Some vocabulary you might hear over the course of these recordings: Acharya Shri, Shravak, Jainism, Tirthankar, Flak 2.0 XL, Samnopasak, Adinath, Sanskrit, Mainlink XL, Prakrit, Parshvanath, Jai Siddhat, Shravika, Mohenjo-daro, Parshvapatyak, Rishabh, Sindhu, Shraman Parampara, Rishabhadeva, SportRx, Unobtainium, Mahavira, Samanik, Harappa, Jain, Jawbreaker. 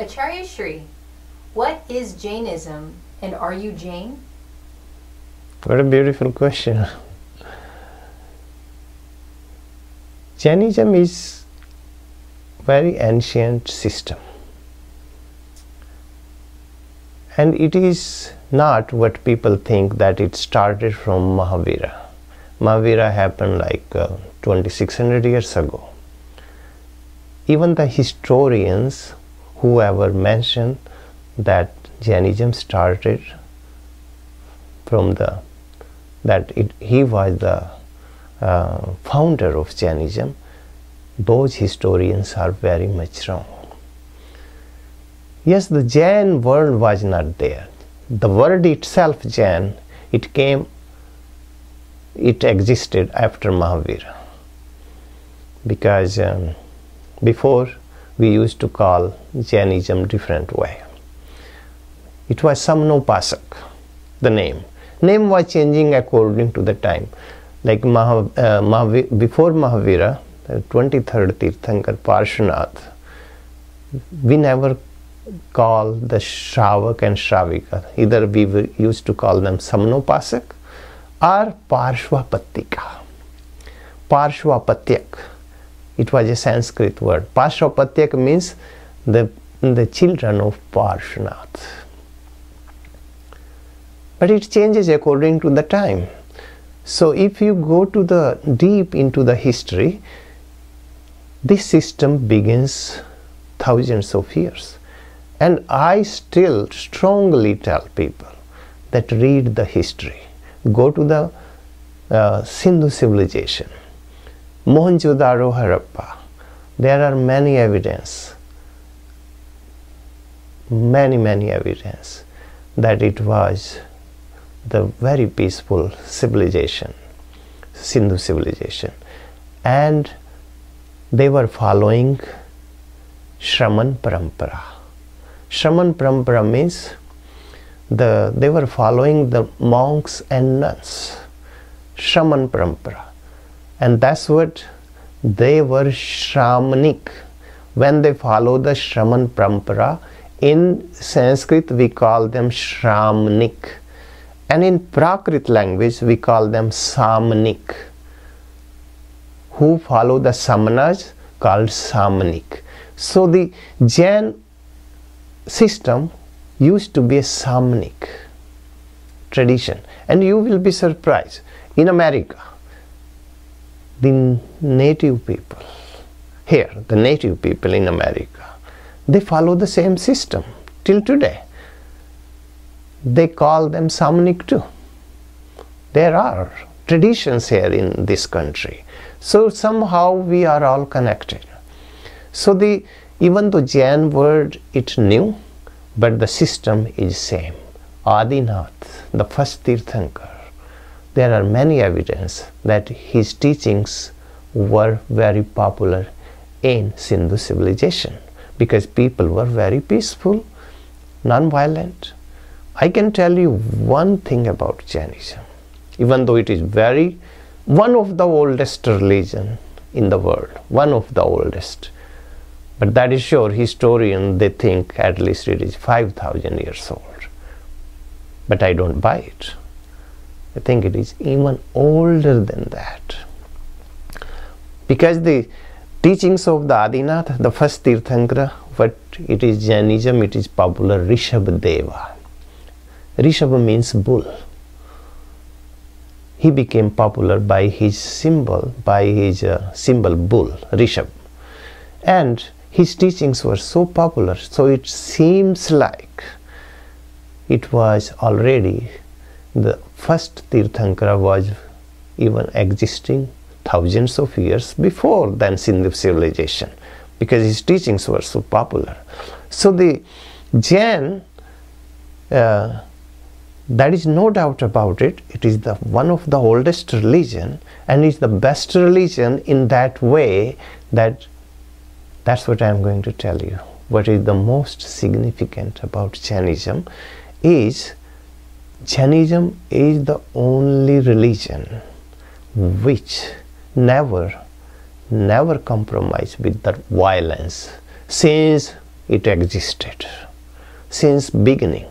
Acharya Shri, what is Jainism and are you Jain? What a beautiful question. Jainism is a very ancient system, and it is not what people think that it started from Mahavira. Mahavira happened like 2600 years ago. Even the historians whoever mentioned that Jainism started from he was the founder of Jainism, those historians are very much wrong. Yes, the Jain world was not there. The word itself Jain, it existed after Mahavira, because before we used to call Jainism different way. It was Samnopasak, the name. Name was changing according to the time. Like before Mahavira, 23rd Tirthankar Parshvanath, we never call the Shravak and Shravika. Either we used to call them Samnopasak or Parshvapattika. Parshvapatyak. It was a Sanskrit word. Parshvapatyak means the children of Parshvanath. But it changes according to the time. So if you go to the deep into the history, this system begins thousands of years. And I still strongly tell people that read the history. Go to the Sindhu civilization, Mohenjo-daro, Harappa. There are many evidence, many evidence that it was the very peaceful civilization, Sindhu civilization, and they were following Shraman Parampara. Shraman Parampara means they were following the monks and nuns, Shraman Parampara, and that's what they were Shramanic. When they follow the Shraman Parampara, in Sanskrit we call them Shramanic, and in Prakrit language we call them Samanik. Who follow the Samanas called Samanik. So the Jain system used to be a Samanik tradition, and you will be surprised. In America, the native people, the native people in America, they follow the same system till today. They call them Samnopasak too. There are traditions here in this country. So somehow we are all connected. So even though Jain word is new, but the system is same. Adinath, the first Tirthankar, there are many evidence that his teachings were very popular in Sindhu civilization, because people were very peaceful, non-violent. I can tell you one thing about Jainism, even though it is one of the oldest religion in the world, one of the oldest. But that is sure, historians, they think at least it is 5,000 years old. But I don't buy it. I think it is even older than that. Because the teachings of the Adinath, the first Tirthankara, but it is Jainism, it is popular Rishabhadeva. Rishabh means bull. He became popular by his symbol, bull, Rishabh. And his teachings were so popular, so it seems like it was already the first Tirthankara was even existing thousands of years before than Sindhu civilization, because his teachings were so popular. So the Jain, that is no doubt about it. It is one of the oldest religion, and is the best religion in that way. That's what I am going to tell you. What is the most significant about Jainism is Jainism is the only religion which never compromised with the violence. Since it existed since beginning.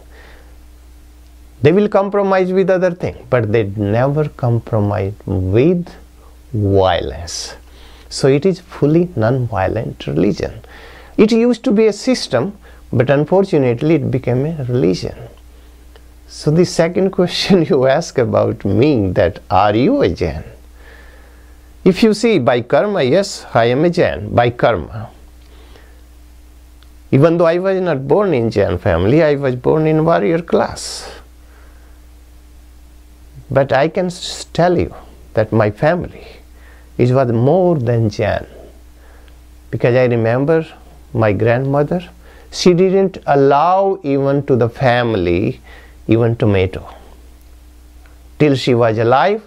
They will compromise with other things, but they never compromise with violence. So it is fully non-violent religion. It used to be a system, but unfortunately it became a religion. So the second question you ask about me, that are you a Jain? If you see by karma, yes, I am a Jain, by karma. Even though I was not born in Jain family, I was born in warrior class. But I can tell you that my family, it was more than Jain. Because I remember my grandmother, she didn't allow even to the family, even tomato. Till she was alive,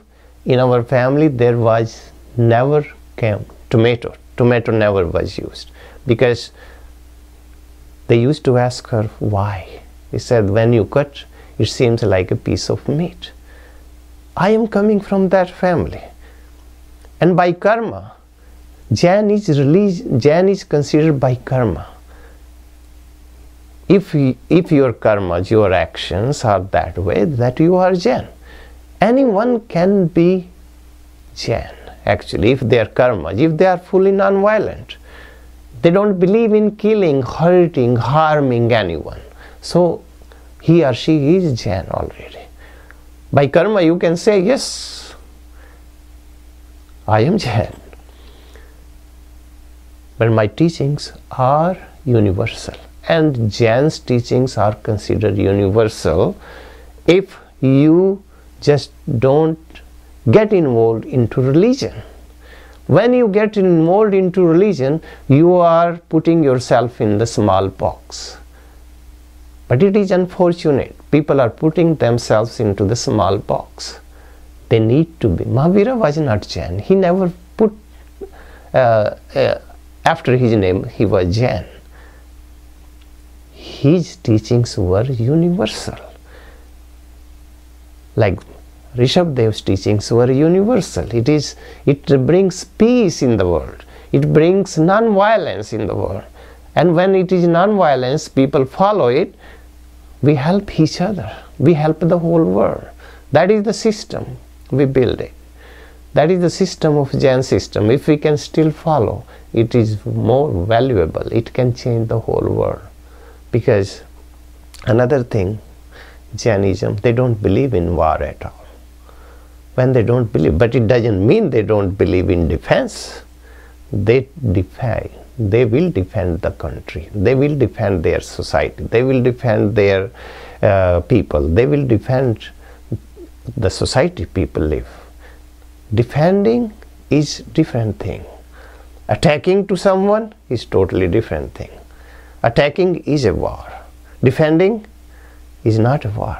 in our family there was never came tomato. Tomato never was used. Because they used to ask her why. She said, when you cut, it seems like a piece of meat. I am coming from that family, and by karma, Jain is considered by karma. If your karmas, your actions are that way, that you are Jain. Anyone can be Jain, actually, if their karmas, if they are fully non-violent. They don't believe in killing, hurting, harming anyone. So he or she is Jain already. By karma you can say, yes, I am Jain. But my teachings are universal, and Jain's teachings are considered universal if you just don't get involved into religion. When you get involved into religion, you are putting yourself in the small box. But it is unfortunate. People are putting themselves into the small box. They need to be. Mahavira was not Jain. He never put, after his name, he was Jain. His teachings were universal. Like Rishabhadev's teachings were universal. It brings peace in the world. It brings non-violence in the world. And when it is non-violence, people follow it. We help each other. We help the whole world. That is the system we build it. That is the system of Jain system. If we can still follow, it is more valuable. It can change the whole world. Because another thing, Jainism, they don't believe in war at all. When they don't believe, but it doesn't mean they don't believe in defense. They will defend the country, they will defend their society, they will defend their people, they will defend the society people live. Defending is different thing. Attacking to someone is totally different thing. Attacking is a war. Defending is not a war.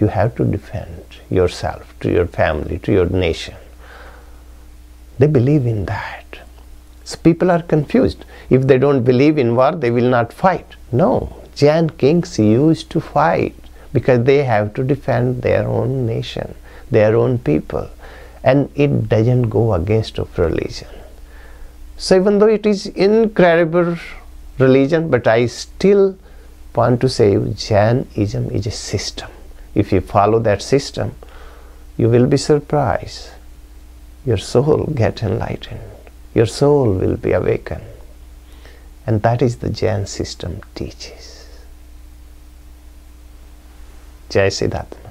You have to defend yourself, to your family, to your nation. They believe in that. So people are confused. If they don't believe in war, they will not fight. No, Jain kings used to fight because they have to defend their own nation, their own people, and it doesn't go against of religion. So even though it is incredible religion, but I still want to say Jainism is a system. If you follow that system, you will be surprised. Your soul gets enlightened. Your soul will be awakened. And that is the Jain system teaches. Jai Siddhat.